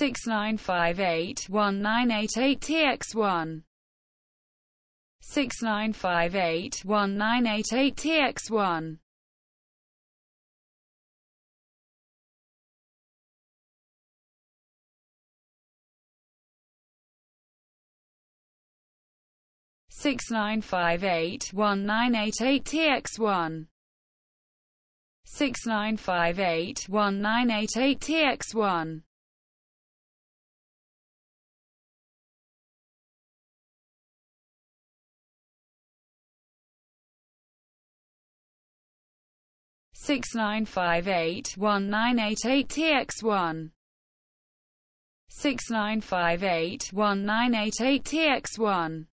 (6958) 1988 TX1. (6958) 1988 TX1. (6958) 1988 TX1. (6958) 1988 TX1. (6958) 1988 TX1. (6958) 1988 TX1.